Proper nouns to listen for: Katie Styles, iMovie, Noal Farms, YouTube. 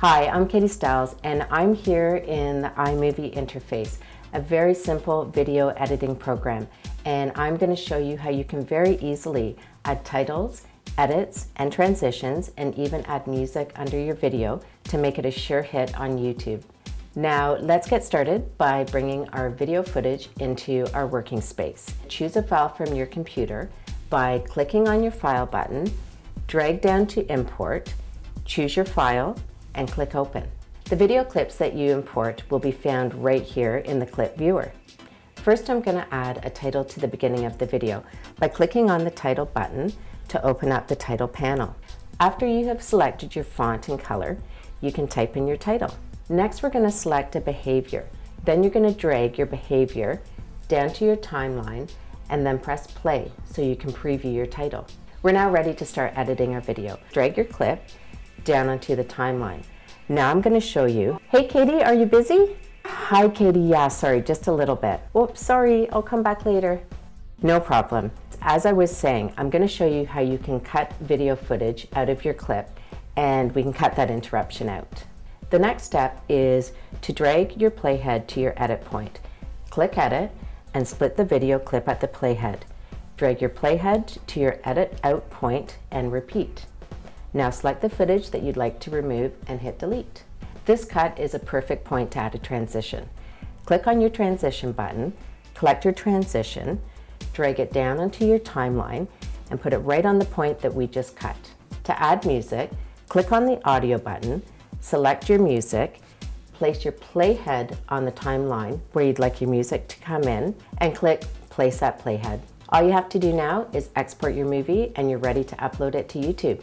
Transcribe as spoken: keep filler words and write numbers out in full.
Hi, I'm Katie Styles, and I'm here in the iMovie interface, a very simple video editing program. And I'm going to show you how you can very easily add titles, edits, and transitions, and even add music under your video to make it a sure hit on YouTube. Now, let's get started by bringing our video footage into our working space. Choose a file from your computer by clicking on your File button, drag down to Import, choose your file, and click Open. The video clips that you import will be found right here in the clip viewer. First, I'm going to add a title to the beginning of the video by clicking on the title button to open up the title panel. After you have selected your font and color, you can type in your title. Next, we're going to select a behavior. Then you're going to drag your behavior down to your timeline and then press play so you can preview your title. We're now ready to start editing our video. Drag your clip down onto the timeline. Now I'm going to show you. Hey Katie, are you busy? Hi Katie, yeah, sorry, just a little bit. Whoops, sorry, I'll come back later. No problem. As I was saying, I'm going to show you how you can cut video footage out of your clip, and we can cut that interruption out. The next step is to drag your playhead to your edit point. Click Edit and split the video clip at the playhead. Drag your playhead to your edit out point and repeat. Now select the footage that you'd like to remove and hit delete. This cut is a perfect point to add a transition. Click on your transition button, collect your transition, drag it down onto your timeline, and put it right on the point that we just cut. To add music, click on the audio button, select your music, place your playhead on the timeline where you'd like your music to come in, and click Place at Playhead. All you have to do now is export your movie and you're ready to upload it to YouTube.